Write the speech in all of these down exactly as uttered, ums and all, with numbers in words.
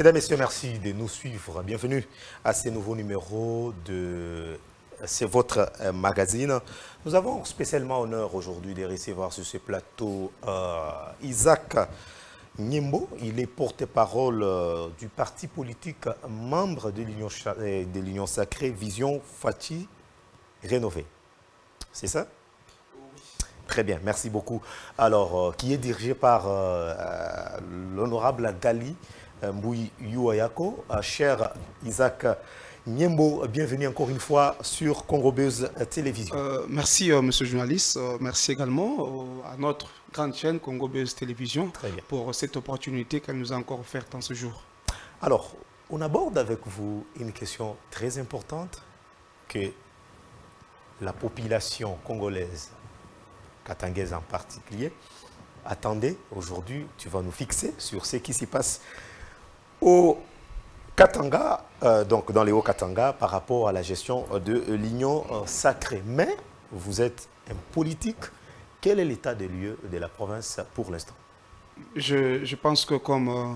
Mesdames, Messieurs, merci de nous suivre. Bienvenue à ce nouveau numéro de C'est votre magazine. Nous avons spécialement honneur aujourd'hui de recevoir sur ce plateau euh, Isaac Nyembo. Il est porte-parole euh, du parti politique, membre de l'Union de l'Union Sacrée, Vision Fatih Rénovée. C'est ça? Très bien, merci beaucoup. Alors, euh, qui est dirigé par euh, l'honorable Gali Mbouy Yuayako. Euh, cher Isaac Nyembo, bienvenue encore une fois sur Congobese Télévision. Euh, merci, euh, monsieur le journaliste. Euh, merci également euh, à notre grande chaîne Congobese Télévision pour cette opportunité qu'elle nous a encore offerte en ce jour. Alors, on aborde avec vous une question très importante que la population congolaise, katangaise en particulier, attendez, aujourd'hui, tu vas nous fixer sur ce qui s'y passe au Katanga, euh, donc dans les Hauts-Katanga, par rapport à la gestion de l'Union Sacrée. Mais vous êtes un politique. Quel est l'état des lieux de la province pour l'instant? je, je pense que comme euh,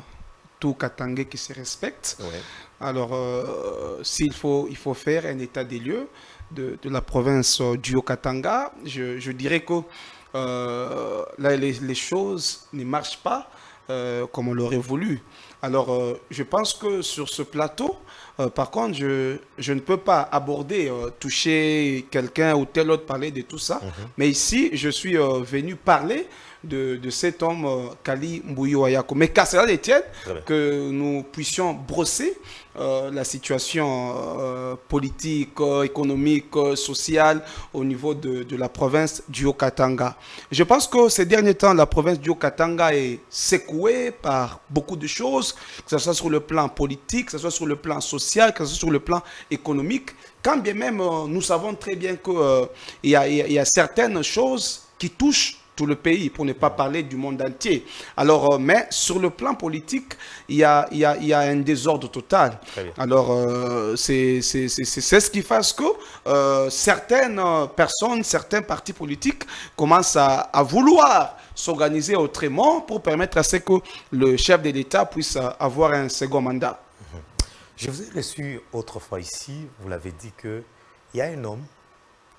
tout Katangais qui se respecte, ouais. alors euh, s'il faut, il faut faire un état des lieux de, de la province euh, du Haut-Katanga. Je, je dirais que euh, là, les, les choses ne marchent pas euh, comme on l'aurait voulu. Alors, euh, je pense que sur ce plateau, euh, par contre, je, je ne peux pas aborder, euh, toucher quelqu'un ou tel autre, parler de tout ça. Mm-hmm. Mais ici, je suis euh, venu parler de, de cet homme, euh, Gali Mbouy Yuayako. Mais car cela les tienne, que nous puissions brosser euh, la situation euh, politique, euh, économique, euh, sociale au niveau de, de la province du Haut-Katanga. Je pense que ces derniers temps, la province du Haut-Katanga est secouée par beaucoup de choses, que ce soit sur le plan politique, que ce soit sur le plan social, que ce soit sur le plan économique. Quand bien même, euh, nous savons très bien qu'il euh, y, y, y a certaines choses qui touchent tout le pays, pour ne pas parler du monde entier. Alors, euh, mais sur le plan politique, il y a, il y a, il y a un désordre total. Alors, euh, c'est ce qui fait que euh, certaines personnes, certains partis politiques commencent à, à vouloir s'organiser autrement pour permettre à ce que le chef de l'État puisse avoir un second mandat. Je vous ai reçu autrefois ici, vous l'avez dit qu'il y a un homme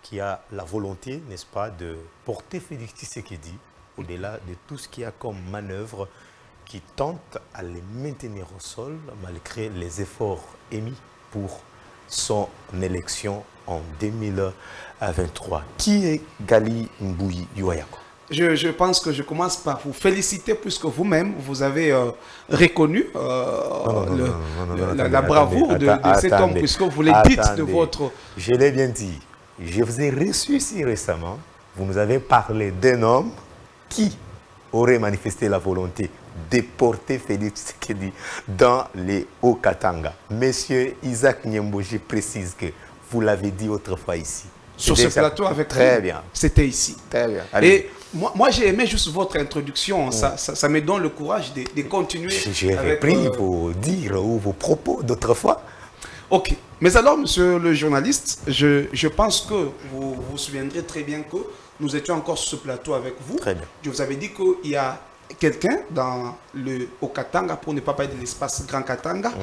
qui a la volonté, n'est-ce pas, de porter Félix Tshisekedi au-delà de tout ce qu'il y a comme manœuvre qui tente à le maintenir au sol malgré les efforts émis pour son élection en deux mille vingt-trois. Qui est Gali Mbouy Yuayako? Je, je pense que je commence par vous féliciter puisque vous-même, vous avez euh, reconnu euh, la bravoure de, de cet homme puisque vous le dites de votre... Je l'ai bien dit. Je vous ai reçu ici récemment. Vous nous avez parlé d'un homme qui aurait manifesté la volonté de porter Félix Tshisekedi dans les Hauts-Katanga. Monsieur Isaac Nyembo, je précise que vous l'avez dit autrefois ici. Sur ce plateau avec très lui, bien. C'était ici. Très bien. Allez. Et moi, moi j'ai aimé juste votre introduction. Mmh. Ça, ça, ça me donne le courage de, de continuer. J'ai repris euh... vos dires ou vos propos d'autrefois. Ok. Mais alors, monsieur le journaliste, je, je pense que vous vous souviendrez très bien que nous étions encore sur ce plateau avec vous. Très bien. Je vous avais dit qu'il y a quelqu'un dans le Haut-Katanga, pour ne pas parler de l'espace Grand Katanga, mmh.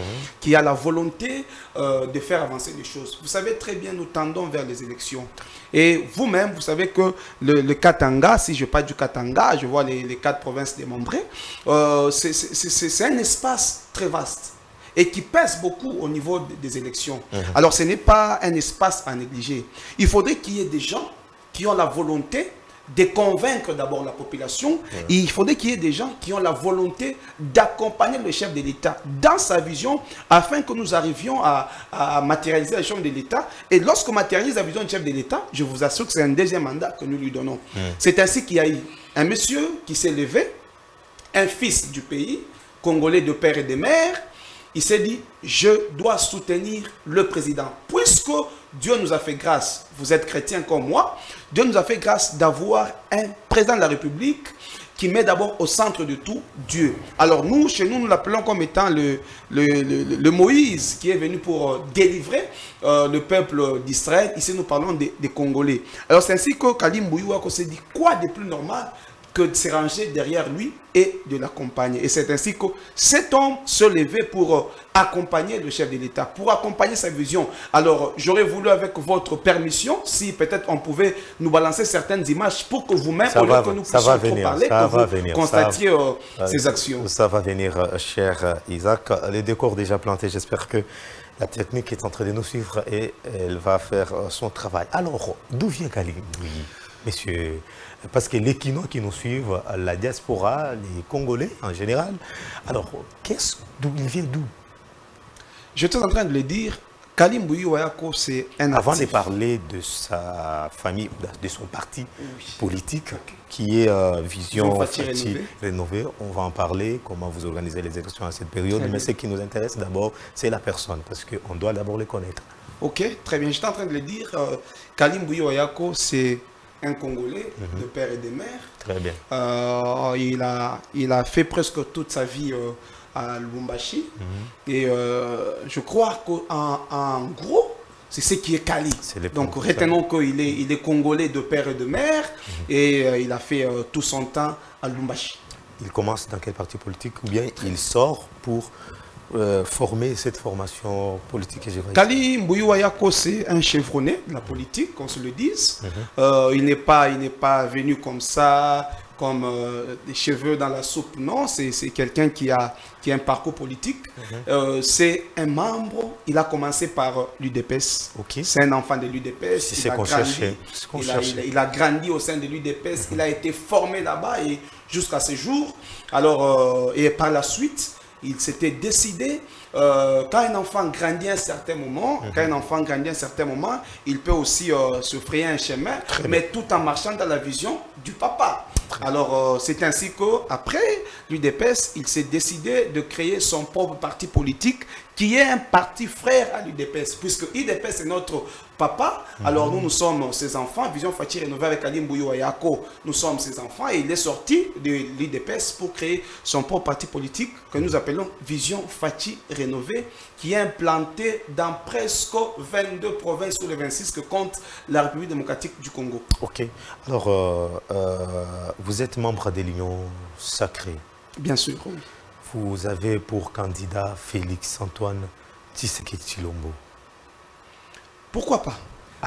qui a la volonté euh, de faire avancer les choses. Vous savez très bien, nous tendons vers les élections. Et vous-même, vous savez que le, le Katanga, si je parle du Katanga, je vois les, les quatre provinces démembrées, euh, c'est un espace très vaste et qui pèse beaucoup au niveau des élections. Mmh. Alors, ce n'est pas un espace à négliger. Il faudrait qu'il y ait des gens qui ont la volonté de convaincre d'abord la population. Mmh. Et il faudrait qu'il y ait des gens qui ont la volonté d'accompagner le chef de l'État dans sa vision afin que nous arrivions à, à matérialiser la vision de l'État. Et lorsqu'on matérialise la vision du chef de l'État, je vous assure que c'est un deuxième mandat que nous lui donnons. Mmh. C'est ainsi qu'il y a eu un monsieur qui s'est levé, un fils du pays, congolais de père et de mère. Il s'est dit, je dois soutenir le président. Puisque Dieu nous a fait grâce, vous êtes chrétien comme moi, Dieu nous a fait grâce d'avoir un président de la République qui met d'abord au centre de tout Dieu. Alors nous, chez nous, nous l'appelons comme étant le, le, le, le Moïse qui est venu pour délivrer euh, le peuple d'Israël. Ici, nous parlons des, des Congolais. Alors c'est ainsi que Gali Mbouy Yuayako s'est dit, quoi de plus normal que de se ranger derrière lui et de l'accompagner. Et c'est ainsi que cet homme se levait pour accompagner le chef de l'État, pour accompagner sa vision. Alors, j'aurais voulu, avec votre permission, si peut-être on pouvait nous balancer certaines images pour que vous-même, au lieu que nous puissions trop parler, que vous constatiez ces actions. Ça va venir, cher Isaac. Les décors déjà plantés, j'espère que la technique est en train de nous suivre et elle va faire son travail. Alors, d'où vient Kaligui, messieurs? Parce que les Kinois qui nous suivent, la diaspora, les Congolais en général, alors, qu'est-ce d'où il vient d'où? J'étais en train de le dire, Kalim Bouyi Wayako, c'est un avant actif. De parler de sa famille, de son parti oui. politique, okay. qui est euh, Vision Rénovée. Rénové. On va en parler, comment vous organisez les élections à cette période. Mais ce qui nous intéresse d'abord, c'est la personne, parce qu'on doit d'abord les connaître. Ok, très bien. J'étais en train de le dire, euh, Kalim Bouyi Wayako, c'est un Congolais, mm-hmm. de père et de mère. Très bien. Euh, il, a, il a fait presque toute sa vie euh, à Lubumbashi. Mm-hmm. Et euh, je crois qu'en en gros, c'est ce qui est Kali. Est donc, retenons qu'il est, il est Congolais de père et de mère. Mm-hmm. Et euh, il a fait euh, tout son temps à Lubumbashi. Il commence dans quel parti politique ou bien il sort pour euh, former cette formation politique? Kali Mbuyi Wayako, c'est un chevronné de la politique, qu'on se le dise. Mm-hmm. euh, il n'est pas, pas venu comme ça, comme euh, des cheveux dans la soupe, non, c'est quelqu'un qui a, qui a un parcours politique. Mm-hmm. euh, c'est un membre, il a commencé par euh, l'U D P S. Okay. C'est un enfant de l'U D P S. C'est qu'on cherchait. Il a, il, a, il a grandi au sein de l'U D P S, mm-hmm. il a été formé là-bas et jusqu'à ce jour. Alors, euh, et par la suite, il s'était décidé, euh, quand un enfant grandit à un certain moment, mm-hmm. quand un enfant grandit à un certain moment, il peut aussi euh, se frayer un chemin, Très mais bien. tout en marchant dans la vision du papa. Alors, euh, c'est ainsi qu'après l'U D P S, il s'est décidé de créer son propre parti politique qui est un parti frère à l'U D P S, puisque l'U D P S est notre papa. Mm-hmm. Alors, nous, nous sommes ses enfants. Vision Fatih Rénovée avec Kalim Bouyi Wayako, nous sommes ses enfants. Et il est sorti de l'U D P S pour créer son propre parti politique que nous appelons Vision Fatih Rénovée, qui est implanté dans presque vingt-deux provinces sur les vingt-six que compte la République démocratique du Congo. Ok. Alors, euh, euh, vous êtes membre de l'Union sacrée. Bien sûr. Vous avez pour candidat Félix-Antoine Tshisekedi Tshilombo. Pourquoi pas?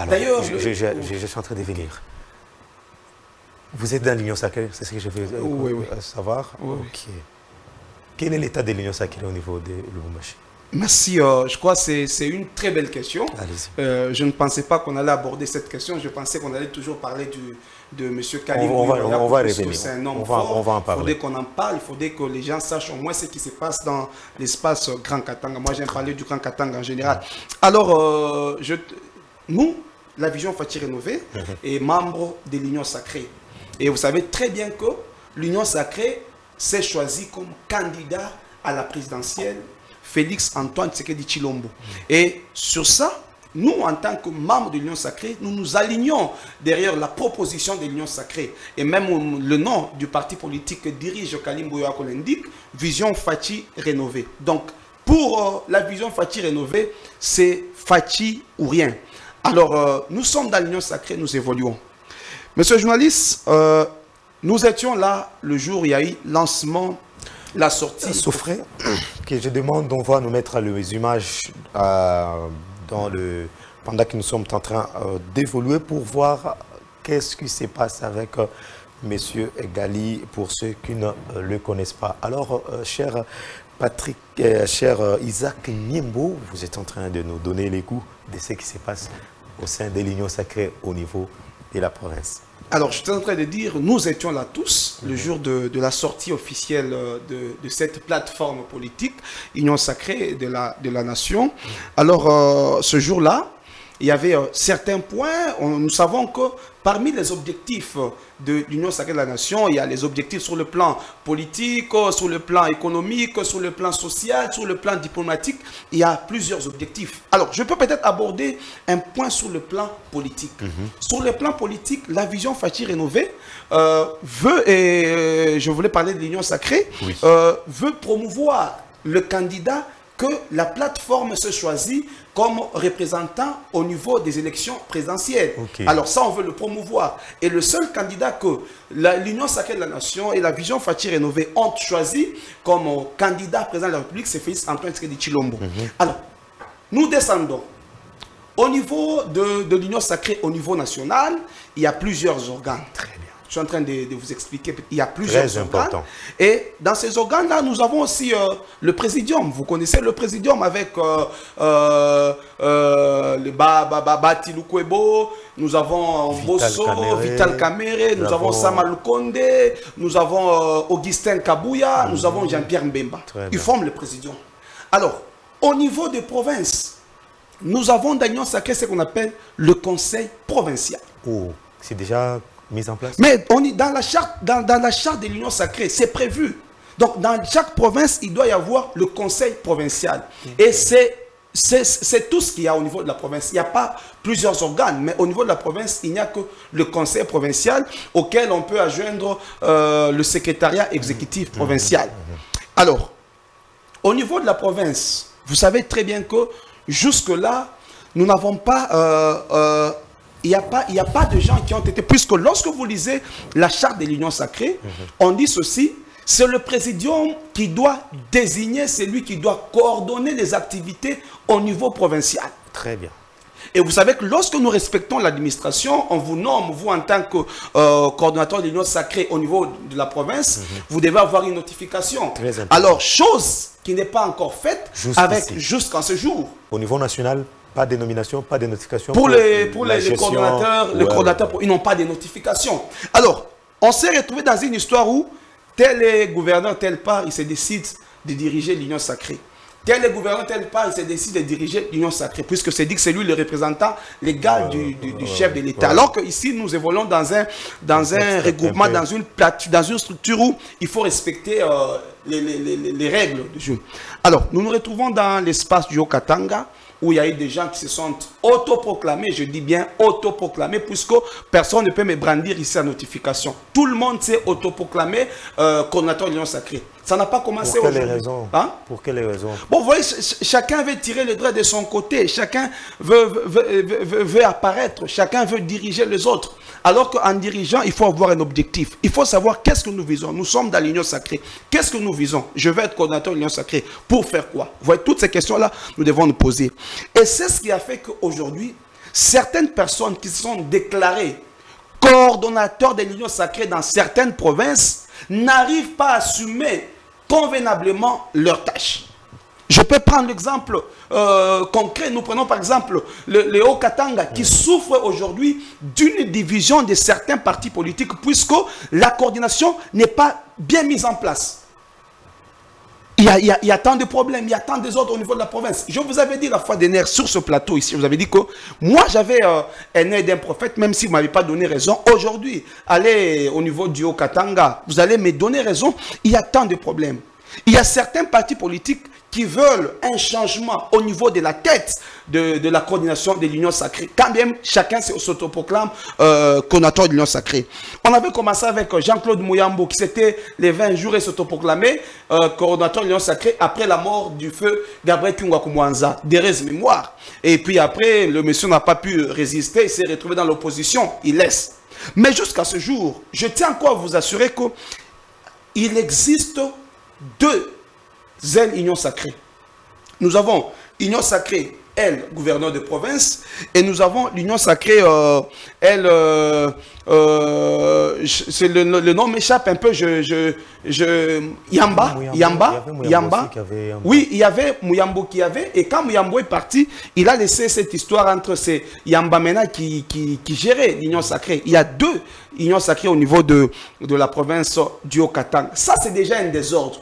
D'ailleurs, je, je, je, je, je suis en train de venir. Vous êtes dans l'Union sacrée, c'est ce que je veux euh, oui, oui. savoir. Oui, oui. Okay. Quel est l'état de l'Union sacrée au niveau de Lubumbashi? Merci, euh, je crois que c'est une très belle question. Euh, je ne pensais pas qu'on allait aborder cette question, je pensais qu'on allait toujours parler du, de M. Kalim. On, on, va, on, on va révéler, c'est un homme on va, fort. On va en parler. Il faudrait qu'on en parle, il faudrait que les gens sachent au moins ce qui se passe dans l'espace Grand Katanga. Moi, j'aime parler du Grand Katanga en général. Alors, euh, je, nous, la Vision Fatih Rénovée est membre de l'Union sacrée. Et vous savez très bien que l'Union sacrée s'est choisie comme candidat à la présidentielle Félix-Antoine Tshisekedi Tshilombo. Et sur ça, nous, en tant que membres de l'Union sacrée, nous nous alignons derrière la proposition de l'Union sacrée. Et même le nom du parti politique que dirige Kalim Bouyi Wayako l'indique, Vision Fatih Rénovée. Donc, pour euh, la Vision Fatih Rénovée, c'est Fatih ou rien. Alors, euh, nous sommes dans l'Union sacrée, nous évoluons. Monsieur le journaliste, euh, nous étions là le jour où il y a eu lancement, la sortie. Sauf que je demande, on va nous mettre les images euh, dans le, pendant que nous sommes en train euh, d'évoluer pour voir qu'est-ce qui se passe avec euh, M. Gali pour ceux qui ne euh, le connaissent pas. Alors, euh, cher Patrick, euh, cher euh, Isaac Niembo, vous êtes en train de nous donner les coups de ce qui se passe au sein de l'Union sacrée au niveau de la province. Alors, je suis en train de dire, nous étions là tous, le jour de, de la sortie officielle de, de cette plateforme politique, Union sacrée de la, de la nation. Alors, euh, ce jour-là, il y avait euh, certains points. On, nous savons que parmi les objectifs de l'Union sacrée de la nation, il y a les objectifs sur le plan politique, sur le plan économique, sur le plan social, sur le plan diplomatique. Il y a plusieurs objectifs. Alors, je peux peut-être aborder un point sur le plan politique. Mm-hmm. Sur le plan politique, la Vision Fatih Rénovée euh, veut, et je voulais parler de l'Union sacrée, oui. euh, veut promouvoir le candidat que la plateforme se choisit comme représentant au niveau des élections présidentielles. Okay. Alors ça, on veut le promouvoir. Et le seul candidat que l'Union sacrée de la Nation et la Vision Fatih Rénovée ont choisi comme candidat président de la République, c'est Félix-Antoine Tshisekedi Tshilombo. Mm-hmm. Alors, nous descendons. Au niveau de, de l'Union sacrée, au niveau national, il y a plusieurs organes. Très bien. Je suis en train de, de vous expliquer. Il y a plusieurs Très organes. Important. Et dans ces organes-là, nous avons aussi euh, le présidium. Vous connaissez le présidium avec euh, euh, euh, le Bati Lukwebo. Nous avons Mbosso, Vital Kamere. Nous, nous avons Sama Lukonde. Nous avons euh, Augustin Kabuya. Mmh. Nous avons Jean-Pierre Mbemba. Ils forment le présidium. Alors, au niveau des provinces, nous avons dans l'Union sacrée ce qu'on appelle le conseil provincial. Oh, c'est déjà mis en place. Mais on est dans la charte, dans, dans la charte de l'Union sacrée, c'est prévu. Donc dans chaque province, il doit y avoir le conseil provincial. Okay. Et c'est c'est tout ce qu'il y a au niveau de la province. Il n'y a pas plusieurs organes, mais au niveau de la province, il n'y a que le conseil provincial auquel on peut adjoindre euh, le secrétariat exécutif mmh. provincial. Mmh. Alors, au niveau de la province, vous savez très bien que jusque-là, nous n'avons pas... Euh, euh, il n'y a pas, il n'y a pas de gens qui ont été... Puisque lorsque vous lisez la charte de l'Union sacrée, mmh. on dit ceci, c'est le présidium qui doit désigner, c'est lui qui doit coordonner les activités au niveau provincial. Très bien. Et vous savez que lorsque nous respectons l'administration, on vous nomme, vous en tant que euh, coordonnateur de l'Union sacrée au niveau de la province, mm-hmm. vous devez avoir une notification. Alors, chose qui n'est pas encore faite jusqu'en ce jour. Au niveau national, pas de nomination, pas de notification. Pour, pour les, pour les, les coordonnateurs, ouais, les coordonnateurs ouais. ils n'ont pas de notification. Alors, on s'est retrouvé dans une histoire où tel est gouverneur, tel part, il se décide de diriger l'Union sacrée. Tel est gouverneur, tel part, il se décide de diriger l'Union sacrée, puisque c'est dit que c'est lui le représentant légal du, du, du chef de l'État. Alors qu'ici, nous évoluons dans un, dans un regroupement, dans une, plate, dans une structure où il faut respecter euh, les, les, les, les règles du jeu. Alors, nous nous retrouvons dans l'espace du Haut-Katanga, où il y a eu des gens qui se sont autoproclamés, je dis bien autoproclamés, puisque personne ne peut me brandir ici la notification. Tout le monde s'est autoproclamé euh, coordonnateur de l'Union sacrée. Ça n'a pas commencé aujourd'hui. Pour quelles raisons? Hein? Pour quelles raisons? Bon, vous voyez, ch chacun veut tirer le droit de son côté. Chacun veut, veut, veut, veut, veut apparaître. Chacun veut diriger les autres. Alors qu'en dirigeant, il faut avoir un objectif. Il faut savoir qu'est-ce que nous visons. Nous sommes dans l'Union sacrée. Qu'est-ce que nous visons? Je veux être coordonnateur de l'Union sacrée. Pour faire quoi? Vous voyez, toutes ces questions-là, nous devons nous poser. Et c'est ce qui a fait qu'aujourd'hui, certaines personnes qui se sont déclarées coordonnateurs de l'Union sacrée dans certaines provinces n'arrivent pas à assumer convenablement leurs tâches. Je peux prendre l'exemple euh, concret. Nous prenons par exemple le, le Haut-Katanga qui souffre aujourd'hui d'une division de certains partis politiques puisque la coordination n'est pas bien mise en place. Il y, a, il, y a, il y a tant de problèmes, il y a tant désordres au niveau de la province. Je vous avais dit la fois dernière sur ce plateau ici, je vous avais dit que moi j'avais euh, un aide d'un prophète, même si vous ne m'avez pas donné raison. Aujourd'hui, allez au niveau du Haut-Katanga, vous allez me donner raison, il y a tant de problèmes. Il y a certains partis politiques qui veulent un changement au niveau de la tête de, de la coordination de l'Union sacrée. Quand même, chacun s'autoproclame euh, coordinateur de l'Union sacrée. On avait commencé avec Jean-Claude Mouyambo, qui s'était les vingt jours et s'autoproclamait euh, coordinateur de l'Union sacrée après la mort du feu Gabriel Kyungakumwanza, d'erreur de mémoire. Et puis après, le monsieur n'a pas pu résister, il s'est retrouvé dans l'opposition, il laisse. Mais jusqu'à ce jour, je tiens encore à vous assurer qu'il existe deux ailes Union sacrée. Nous avons Union sacrée, elle, gouverneur de province, et nous avons l'Union sacrée, euh, elle, euh, euh, le, le nom m'échappe un peu, je, je, je Yamba, Yamba, Yamba, Yamba. Oui, il y avait Mouyambo qui avait, et quand Mouyambo est parti, il a laissé cette histoire entre ces Yamba Mena qui, qui, qui gérait l'Union sacrée. Il y a deux Unions sacrées au niveau de, de la province du Haut-Katanga. Ça, c'est déjà un désordre.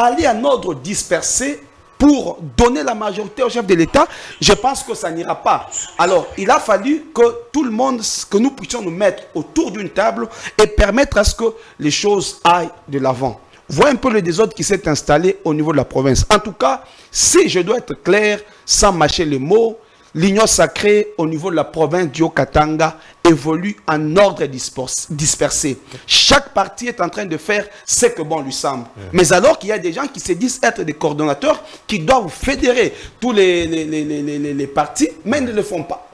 Aller en ordre dispersé pour donner la majorité au chef de l'État, je pense que ça n'ira pas. Alors, il a fallu que tout le monde, que nous puissions nous mettre autour d'une table et permettre à ce que les choses aillent de l'avant. Voyez un peu le désordre qui s'est installé au niveau de la province. En tout cas, si je dois être clair, sans mâcher les mots, l'Union sacrée au niveau de la province du Haut-Katanga évolue en ordre dispersé. Chaque parti est en train de faire ce que bon lui semble. Mmh. Mais alors qu'il y a des gens qui se disent être des coordonnateurs qui doivent fédérer tous les, les, les, les, les, les partis, mais ils ne le font pas.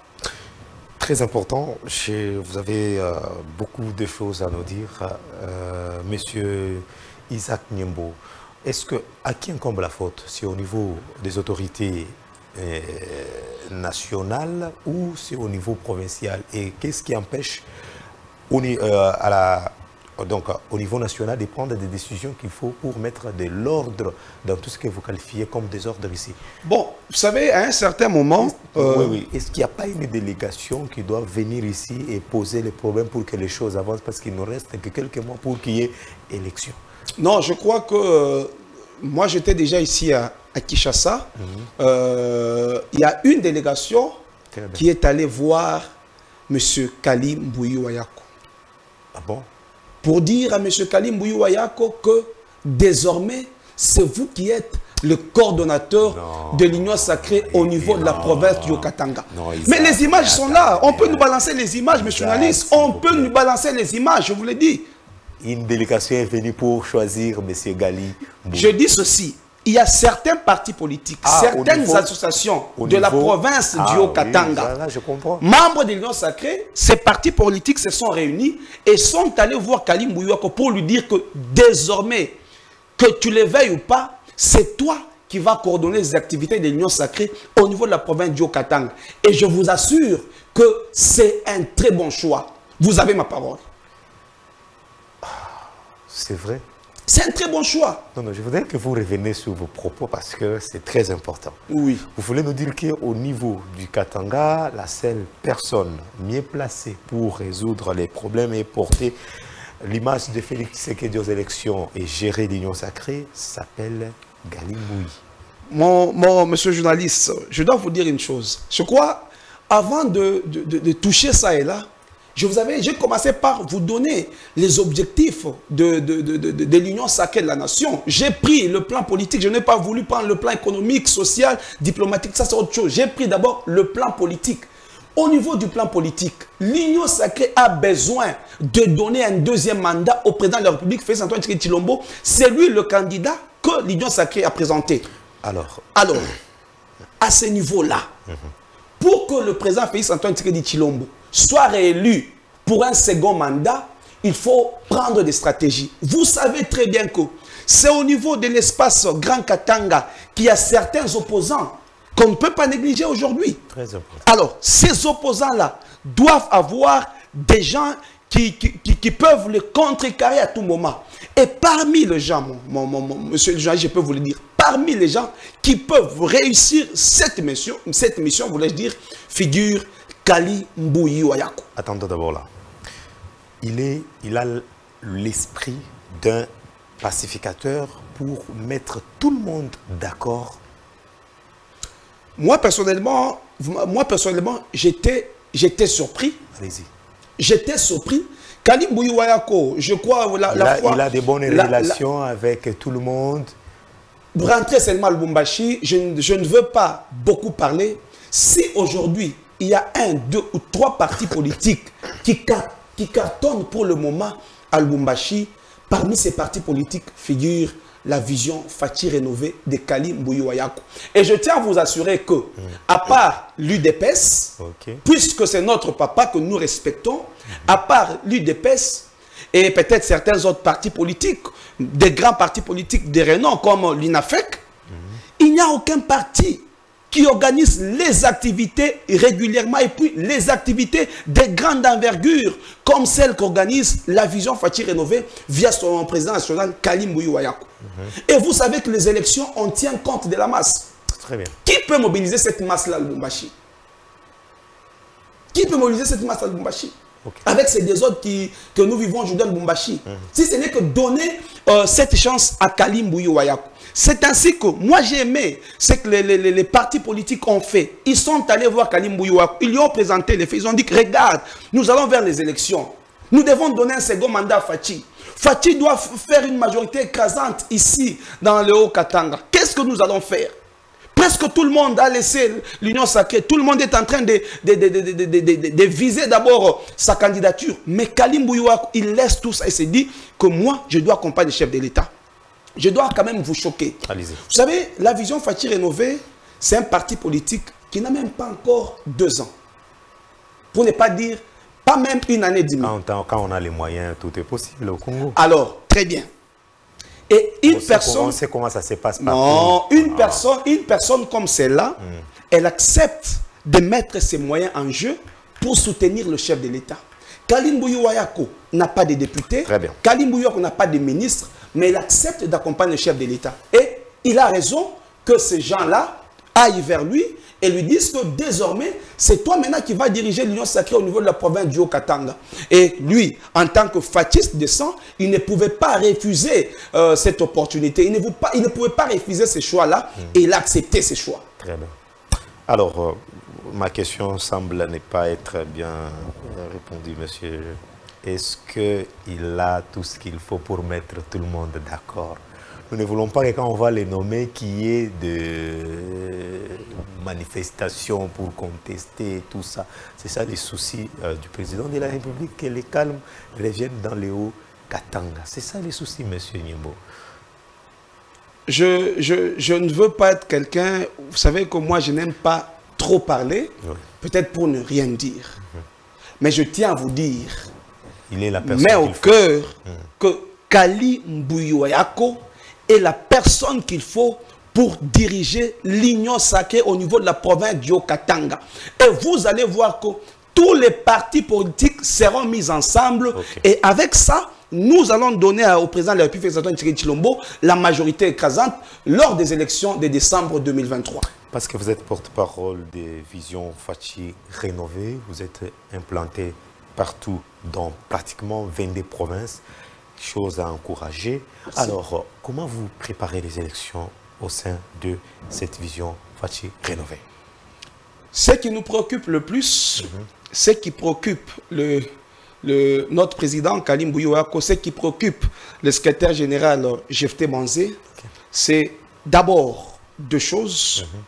Très important. Je, vous avez euh, beaucoup de choses à nous dire. Euh, monsieur Isaac Nyembo, est-ce que à qui incombe la faute? C'est au niveau des autorités euh, nationales ou c'est au niveau provincial? Et qu'est-ce qui empêche au, euh, à la, donc, au niveau national de prendre des décisions qu'il faut pour mettre de l'ordre dans tout ce que vous qualifiez comme désordre ici? Bon, vous savez, à un certain moment... Euh, oui, oui. Est-ce qu'il n'y a pas une délégation qui doit venir ici et poser les problèmes pour que les choses avancent? Parce qu'il ne reste que quelques mois pour qu'il y ait élection. Non, je crois que... Euh, moi, j'étais déjà ici à, à Kinshasa. Il mm-hmm. euh, y a une délégation qui est allée voir M. Kalim Mbuyu Wayako. Ah bon? Pour dire à M. Kalim Mbuyu Wayako que désormais, c'est vous qui êtes le coordonnateur non, de l'Union sacrée non, au niveau non, de la province du Katanga. Non, mais les images sont là. On peut nous balancer les images, mes journalistes. On peut nous balancer les images, je vous l'ai dit. Une délégation est venue pour choisir M. Gali. Je dis ceci, il y a certains partis politiques, ah, certaines niveau, associations de niveau, la province ah, du Haut-Katanga, oui, je comprends, membres de l'Union sacrée, ces partis politiques se sont réunis et sont allés voir Kalim Mbuyu Wayako pour lui dire que désormais, que tu le veuilles ou pas, c'est toi qui vas coordonner les activités de l'Union sacrée au niveau de la province du Haut-Katanga. Et je vous assure que c'est un très bon choix. Vous avez ma parole. C'est vrai. C'est un très bon choix. Non, non, je voudrais que vous reveniez sur vos propos parce que c'est très important. Oui. Vous voulez nous dire qu'au niveau du Katanga, la seule personne mieux placée pour résoudre les problèmes et porter l'image de Félix Tshisekedi aux élections et gérer l'Union sacrée s'appelle Gali Mbuyi. Mon, mon monsieur le journaliste, je dois vous dire une chose. Je crois, avant de, de, de, de toucher ça et là, je vous avais, j'ai commencé par vous donner les objectifs de, de, de, de, de l'Union sacrée de la nation. J'ai pris le plan politique, je n'ai pas voulu prendre le plan économique, social, diplomatique, ça c'est autre chose. J'ai pris d'abord le plan politique. Au niveau du plan politique, l'Union sacrée a besoin de donner un deuxième mandat au président de la République, Félix Antoine Tshisekedi Tshilombo. C'est lui le candidat que l'Union sacrée a présenté. Alors, Alors à ce niveau-là, mmh. pour que le président Félix Antoine Tshisekedi Tshilombo soit réélu pour un second mandat, il faut prendre des stratégies. Vous savez très bien que c'est au niveau de l'espace Grand Katanga qu'il y a certains opposants qu'on ne peut pas négliger aujourd'hui. Alors, ces opposants-là doivent avoir des gens qui, qui, qui, qui peuvent les contrecarrer à tout moment. Et parmi les gens, mon, mon, mon, monsieur le journaliste, je peux vous le dire, parmi les gens qui peuvent réussir cette mission, cette mission, voulais-je dire, figure Gali Mbuyi Wayako. Attendons d'abord là. Il, est, il a l'esprit d'un pacificateur pour mettre tout le monde d'accord. Moi personnellement, moi personnellement, j'étais surpris. Allez-y. J'étais surpris. Gali Mbuyi Wayako, je crois... La, la il, a, fois, il a des bonnes la, relations la... avec tout le monde. Rentrer seulement à Lubumbashi, je, je ne veux pas beaucoup parler. Si aujourd'hui, il y a un, deux ou trois partis politiques qui, car qui cartonnent pour le moment à Lubumbashi. Parmi ces partis politiques figure la vision Fatih rénovée de Gali Mbuyi Wayako. Et je tiens à vous assurer que, à part l'U D P S, okay. puisque c'est notre papa que nous respectons, à part l'U D P S et peut-être certains autres partis politiques, des grands partis politiques de renom comme l'U N A F E C, mmh. il n'y a aucun parti qui organise les activités régulièrement et puis les activités de grande envergure comme celle qu'organise la vision Fatih Rénové via son président national Gali Mbuyi Wayako. Mm-hmm. Et vous savez que les élections, on tient compte de la masse. Très bien. Qui peut mobiliser cette masse-là à Lubumbashi? Qui peut mobiliser cette masse à Lubumbashi? Okay. Avec ces désordres qui, que nous vivons aujourd'hui à Lubumbashi. Mm-hmm. Si ce n'est que donner euh, cette chance à Gali Mbuyi Wayako. C'est ainsi que moi j'ai aimé ce que les, les, les partis politiques ont fait. Ils sont allés voir Gali Mbuyi Wayako. Ils lui ont présenté les faits. Ils ont dit que regarde, nous allons vers les élections. Nous devons donner un second mandat à Fatih. Fatih doit faire une majorité écrasante ici dans le Haut-Katanga. Qu'est-ce que nous allons faire? Presque tout le monde a laissé l'Union sacrée. Tout le monde est en train de, de, de, de, de, de, de, de viser d'abord sa candidature. Mais Kalim Bouyoua, il laisse tout ça et se dit que moi, je dois accompagner le chef de l'État. Je dois quand même vous choquer. Allez-y. Vous savez, la Vision Fatih Rénovée, c'est un parti politique qui n'a même pas encore deux ans. Pour ne pas dire, pas même une année d'immigration. Quand, quand on a les moyens, tout est possible au Congo. Alors, très bien. Et une on personne... Sait, on sait comment ça se passe. Non, une, ah. personne, une personne comme celle-là, mm. elle accepte de mettre ses moyens en jeu pour soutenir le chef de l'État. Kalim Bouyoua Yako n'a pas de député. Très bien. Kalim Bouyoua Yako n'a pas de ministre. Mais il accepte d'accompagner le chef de l'État. Et il a raison que ces gens-là aillent vers lui et lui disent que désormais, c'est toi maintenant qui vas diriger l'Union sacrée au niveau de la province du Haut-Katanga. Et lui, en tant que fatiste de sang, il ne pouvait pas refuser euh, cette opportunité. Il ne, pas, il ne pouvait pas refuser ces choix-là mmh. et il a accepté ces choix. Très bien. Alors, euh, ma question semble ne pas être bien répondue, monsieur. Est-ce qu'il a tout ce qu'il faut pour mettre tout le monde d'accord? Nous ne voulons pas que quand on va les nommer, qu'il y ait de manifestations pour contester, tout ça. C'est ça les soucis euh, du président de la République, que les calmes reviennent dans les Hauts-Katanga. C'est ça les soucis, monsieur Nyimbo. Je, je, je ne veux pas être quelqu'un... Vous savez que moi, je n'aime pas trop parler, oui. peut-être pour ne rien dire. Mmh. Mais je tiens à vous dire... Il est la personne mais au cœur mmh. que Kalim Bouyoua Yako est la personne qu'il faut pour diriger l'Union sacrée au niveau de la province du Haut-Katanga. Et vous allez voir que tous les partis politiques seront mis ensemble. Okay. Et avec ça, nous allons donner au président de la République, Tshisekedi Tshilombo, la majorité écrasante lors des élections de décembre deux mille vingt-trois. Parce que vous êtes porte-parole des Visions Fatih Rénovées, vous êtes implanté partout, dans pratiquement vingt-deux provinces, chose à encourager. Merci. Alors, comment vous préparez les élections au sein de cette Vision Fatih Rénovée? Ce qui nous préoccupe le plus, mm-hmm. ce qui préoccupe le, le, notre président Kalim Bouyoua Yako, ce qui préoccupe le secrétaire général Jephté Banzé, okay. c'est d'abord deux choses. Mm-hmm.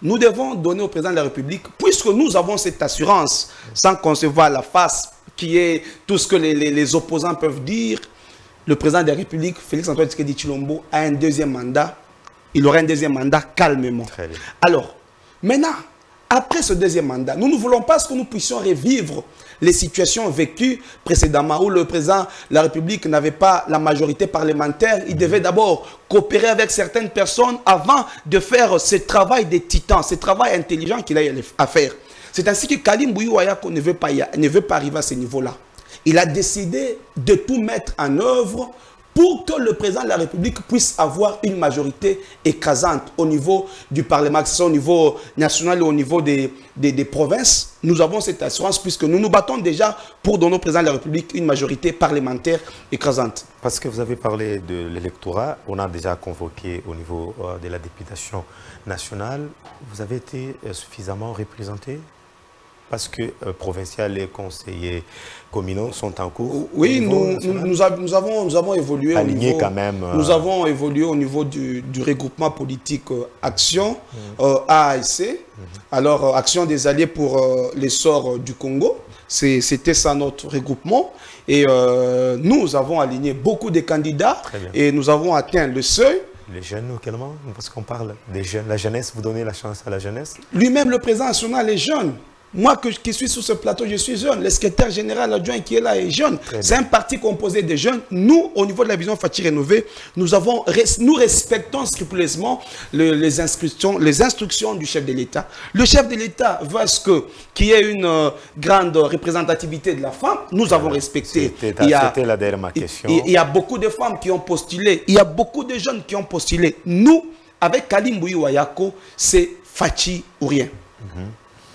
Nous devons donner au président de la République, puisque nous avons cette assurance, sans qu'on se voie à la face, qui est tout ce que les, les, les opposants peuvent dire, le président de la République, Félix-Antoine Tshisekedi Tshilombo, a un deuxième mandat. Il aura un deuxième mandat calmement. Alors, maintenant, après ce deuxième mandat, nous ne voulons pas que nous puissions revivre les situations vécues précédemment où le président de la République n'avait pas la majorité parlementaire. Il devait d'abord coopérer avec certaines personnes avant de faire ce travail des titans, ce travail intelligent qu'il a à faire. C'est ainsi que Kalim Bouyoua Yako ne veut pas, ne veut pas arriver à ce niveau-là. Il a décidé de tout mettre en œuvre pour que le président de la République puisse avoir une majorité écrasante au niveau du Parlement, que ce soit au niveau national ou au niveau des, des, des provinces. Nous avons cette assurance puisque nous nous battons déjà pour donner au président de la République une majorité parlementaire écrasante. Parce que vous avez parlé de l'électorat, on a déjà convoqué au niveau de la députation nationale. Vous avez été suffisamment représenté? Parce que euh, provincial et conseillers communaux sont en cours. Oui, nous, nous, nous, av nous, avons, nous avons évolué au niveau, quand même. Euh... Nous avons évolué au niveau du, du regroupement politique euh, Action, mmh. euh, A A C. Mmh. Alors, euh, Action des Alliés pour euh, l'essor euh, du Congo. C'était ça notre regroupement. Et euh, nous avons aligné beaucoup de candidats. Et nous avons atteint le seuil. Les jeunes, également, parce qu'on parle des jeunes. La jeunesse, vous donnez la chance à la jeunesse. Lui-même, le président national est jeune. Moi que, qui suis sur ce plateau, je suis jeune. Le secrétaire général adjoint qui est là est jeune. C'est un parti composé de jeunes. Nous, au niveau de la Vision Fatih Rénovée, nous, avons, nous respectons scrupuleusement le, les, instructions, les instructions du chef de l'État. Le chef de l'État veut qu'il y ait une euh, grande représentativité de la femme. Nous avons respecté. C'était la dernière question. Il, il y a beaucoup de femmes qui ont postulé. Il y a beaucoup de jeunes qui ont postulé. Nous, avec Kalim Bouyoua Yako, c'est Fatih ou rien. Mm-hmm.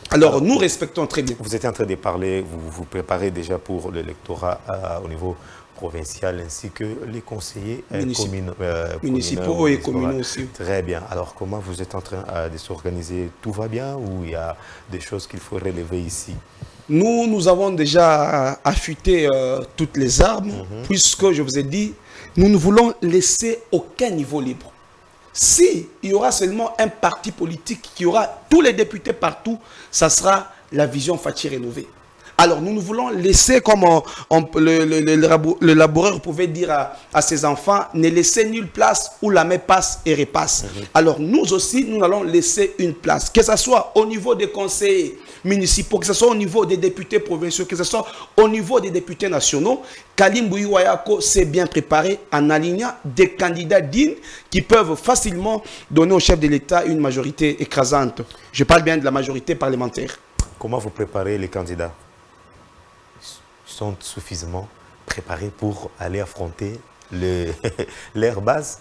Alors, nous respectons très bien. Vous étiez en train de parler, vous vous préparez déjà pour l'électorat euh, au niveau provincial, ainsi que les conseillers euh, communaux. Euh, municipaux et communaux aussi. Très bien. Alors, comment vous êtes en train euh, de s'organiser? Tout va bien ou il y a des choses qu'il faut relever ici? Nous, nous avons déjà affûté euh, toutes les armes, mm-hmm. puisque, je vous ai dit, nous ne voulons laisser aucun niveau libre. S'il y aura seulement un parti politique qui aura tous les députés partout, ça sera la vision Fatshi rénovée. Alors nous, nous voulons laisser, comme on, on, le, le, le, le laboureur pouvait dire à, à ses enfants, ne laissez nulle place où la main passe et repasse. Mmh. Alors nous aussi, nous allons laisser une place, que ce soit au niveau des conseillers municipaux, que ce soit au niveau des députés provinciaux, que ce soit au niveau des députés nationaux. Kalim Bouyouayako s'est bien préparé en alignant des candidats dignes qui peuvent facilement donner au chef de l'État une majorité écrasante. Je parle bien de la majorité parlementaire. Comment vous préparez les candidats? Sont suffisamment préparés pour aller affronter l'air base?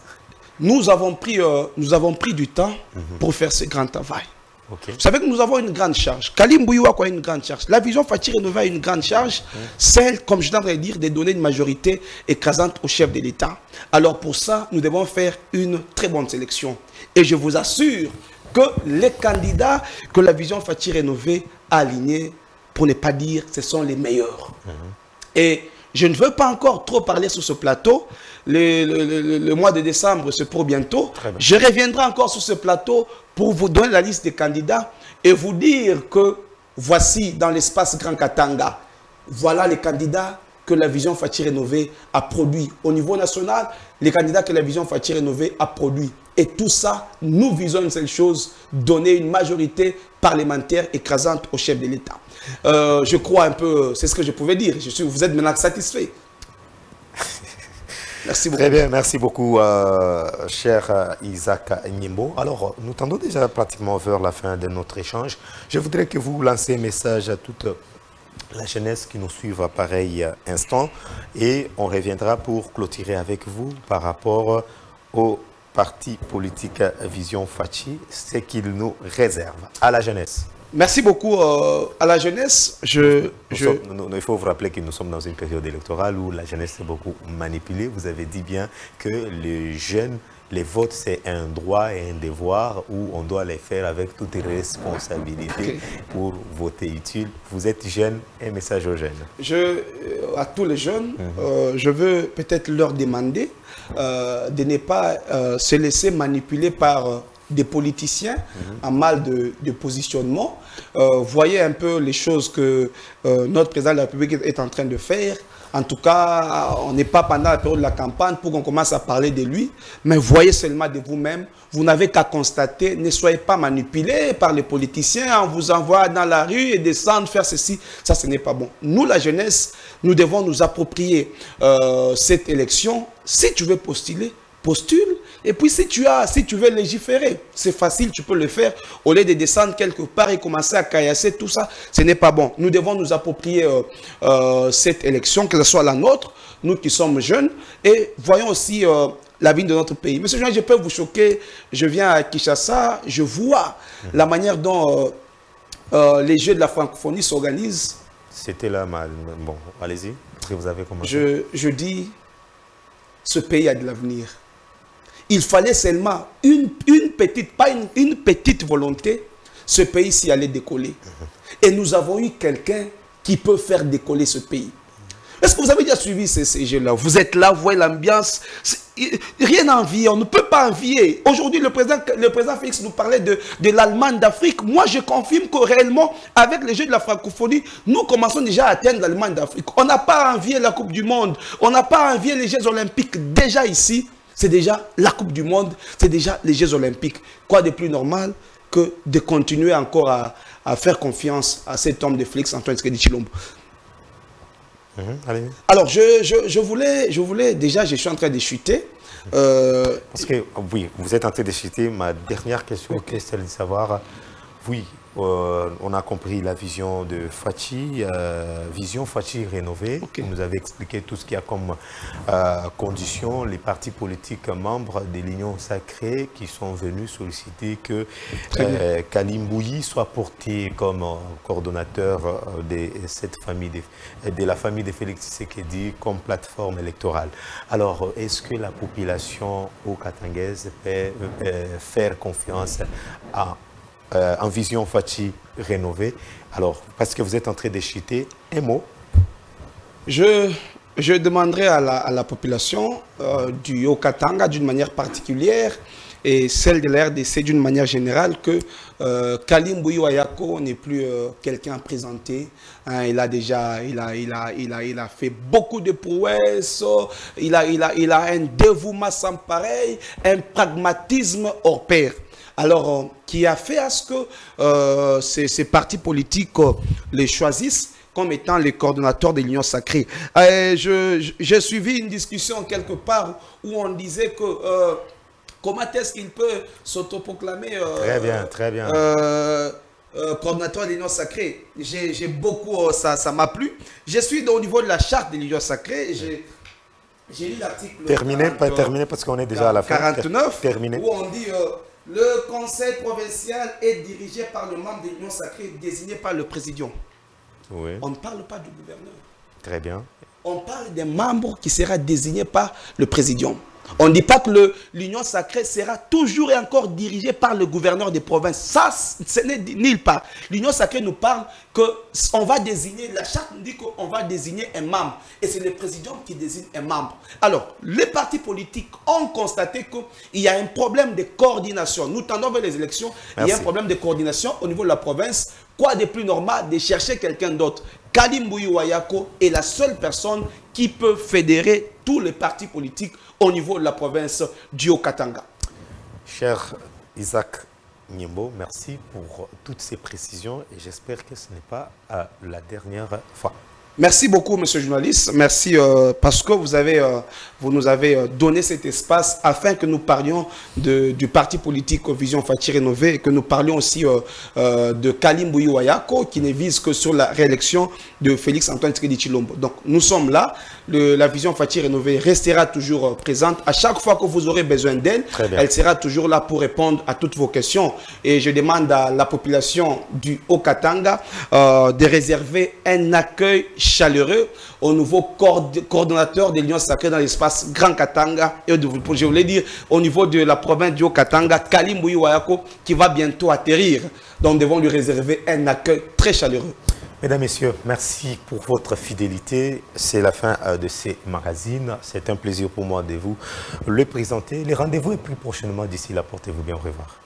Nous avons pris, euh, nous avons pris du temps mm-hmm. pour faire ce grand travail. Okay. Vous savez que nous avons une grande charge. Kalim Bouyouako a une grande charge. La vision Fatshi Renova a une grande charge, mm-hmm. celle, comme je viens de dire, de donner une majorité écrasante au chef de l'État. Alors pour ça, nous devons faire une très bonne sélection. Et je vous assure que les candidats que la vision Fatshi Renova a alignés, pour ne pas dire ce sont les meilleurs. Mmh. Et je ne veux pas encore trop parler sur ce plateau. Le, le, le, le mois de décembre, c'est pour bientôt. Je reviendrai encore sur ce plateau pour vous donner la liste des candidats et vous dire que voici dans l'espace Grand Katanga, voilà les candidats que la vision Fatshi Renova a produit. Au niveau national, les candidats que la vision Fatshi Renova a produit. Et tout ça, nous visons une seule chose, donner une majorité parlementaire écrasante au chef de l'État. Euh, je crois un peu, c'est ce que je pouvais dire. Je suis, vous êtes maintenant satisfait. Merci beaucoup. Très bien, merci beaucoup, euh, cher Isaac Nyimbo. Alors, nous tendons déjà pratiquement vers la fin de notre échange. Je voudrais que vous lancez un message à toute la jeunesse qui nous suit à pareil instant. Et on reviendra pour clôturer avec vous par rapport au parti politique Vision Fatshi, ce qu'il nous réserve à la jeunesse. Merci beaucoup euh, à la jeunesse. Je, je... Sommes, nous, nous, il faut vous rappeler que nous sommes dans une période électorale où la jeunesse est beaucoup manipulée. Vous avez dit bien que les jeunes, les votes, c'est un droit et un devoir où on doit les faire avec toute responsabilité okay. pour voter utile. Vous êtes jeune, un message aux jeunes. Je, à tous les jeunes, mm-hmm. euh, je veux peut-être leur demander euh, de ne pas euh, se laisser manipuler par... Euh, des politiciens en mal de, de positionnement. Euh, voyez un peu les choses que euh, notre président de la République est en train de faire. En tout cas, on n'est pas pendant la période de la campagne pour qu'on commence à parler de lui, mais voyez seulement de vous-même. Vous, vous n'avez qu'à constater, ne soyez pas manipulés par les politiciens, on vous envoie dans la rue et descendre, faire ceci. Ça, ce n'est pas bon. Nous, la jeunesse, nous devons nous approprier euh, cette élection. Si tu veux postuler, postule. Et puis si tu as, si tu veux légiférer, c'est facile, tu peux le faire. Au lieu de descendre quelque part et commencer à caillasser tout ça, ce n'est pas bon. Nous devons nous approprier euh, euh, cette élection, que ce soit la nôtre, nous qui sommes jeunes, et voyons aussi euh, la vie de notre pays. Monsieur Jean, je peux vous choquer, je viens à Kinshasa, je vois mmh. la manière dont euh, euh, les Jeux de la francophonie s'organisent. C'était là, ma... bon, allez-y, si vous avez commencé. Je, je dis, ce pays a de l'avenir. Il fallait seulement une, une petite, pas une, une petite volonté, ce pays s'y allait décoller. Et nous avons eu quelqu'un qui peut faire décoller ce pays. Est-ce que vous avez déjà suivi ces, ces jeux-là? Vous êtes là, vous voyez l'ambiance, rien à envier, on ne peut pas envier. Aujourd'hui, le président, le président Félix nous parlait de, de l'Allemagne d'Afrique. Moi, je confirme que réellement, avec les Jeux de la francophonie, nous commençons déjà à atteindre l'Allemagne d'Afrique. On n'a pas envié la Coupe du Monde, on n'a pas envié les Jeux Olympiques déjà ici. C'est déjà la Coupe du Monde, c'est déjà les Jeux Olympiques. Quoi de plus normal que de continuer encore à, à faire confiance à cet homme de Félix Antoine Tshisekedi Tshilombo. Mmh, allez. Alors, je, je, je, voulais, je voulais, déjà, je suis en train de chuter. Euh, Parce que, oui, vous êtes en train de chuter. Ma dernière question, okay. c'est celle de savoir, oui, euh, on a compris la vision de Fatshi, euh, vision Fatshi rénovée. Okay. Vous nous avez expliqué tout ce qu'il y a comme euh, condition, les partis politiques membres de l'Union sacrée qui sont venus solliciter que euh, Kalim Bouyi soit porté comme euh, coordonnateur euh, de, cette famille de, de la famille de Félix Tshisekedi comme plateforme électorale. Alors, est-ce que la population haut-katangaise peut euh, faire confiance à Euh, en vision Fatshi rénovée? Alors, parce que vous êtes en train de chuter, un mot. Je, je demanderai à la, à la population euh, du Haut-Katanga, d'une manière particulière, et celle de la R D C d'une manière générale, que euh, Kalim Mbuyi Ayako n'est plus euh, quelqu'un présenté. Hein, il a déjà il a, il a, il a, il a fait beaucoup de prouesses, il a, il a, il a un dévouement sans pareil, un pragmatisme hors pair. Alors, euh, qui a fait à ce que euh, ces, ces partis politiques euh, les choisissent comme étant les coordonnateurs de l'Union sacrée. J'ai suivi une discussion quelque part où on disait que euh, comment est-ce qu'il peut s'autoproclamer euh, très bien, très bien. Euh, euh, coordonnateur de l'Union sacrée. J'ai beaucoup, euh, ça ça m'a plu. Je suis au niveau de la charte de l'Union sacrée. J'ai lu l'article terminé, pas terminé parce qu'on est déjà à la fin. quarante-neuf, terminé. Où on dit... Euh, le conseil provincial est dirigé par le membre de l'Union sacrée désigné par le président. Oui. On ne parle pas du gouverneur. Très bien. On parle des membres qui sera désigné par le président. On ne dit pas que l'Union sacrée sera toujours et encore dirigée par le gouverneur des provinces. Ça, ce n'est nulle part. L'Union sacrée nous parle qu'on va désigner, la charte nous dit qu'on va désigner un membre. Et c'est le président qui désigne un membre. Alors, les partis politiques ont constaté qu'il y a un problème de coordination. Nous tendons vers les élections. Merci. Il y a un problème de coordination au niveau de la province. Quoi de plus normal de chercher quelqu'un d'autre? Kalim Mbuyi Ayako est la seule personne qui peut fédérer tous les partis politiques au niveau de la province du Haut-Katanga. Cher Isaac Nyembo, merci pour toutes ces précisions et j'espère que ce n'est pas euh, la dernière fois. Merci beaucoup, monsieur le journaliste. Merci euh, parce que vous, avez, euh, vous nous avez donné cet espace afin que nous parlions de, du parti politique Vision Fatih Rénové et que nous parlions aussi euh, euh, de Kalim Mbuyi Ayako qui ne vise que sur la réélection de Félix-Antoine Tshisekedi Tshilombo. Donc, nous sommes là. Le, la Vision Fatih Rénové restera toujours présente. À chaque fois que vous aurez besoin d'elle, elle sera toujours là pour répondre à toutes vos questions. Et je demande à la population du Haut-Katanga euh, de réserver un accueil chaleureux au nouveau coordonnateur de l'Union sacrée dans l'espace Grand Katanga et de, je voulais dire au niveau de la province du Haut-Katanga, Kalim Mbuyi Ayako qui va bientôt atterrir. Donc nous devons lui réserver un accueil très chaleureux. Mesdames, Messieurs, merci pour votre fidélité. C'est la fin de ces magazines. C'est un plaisir pour moi de vous le présenter. Les rendez-vous et plus prochainement d'ici là, portez-vous bien. Au revoir.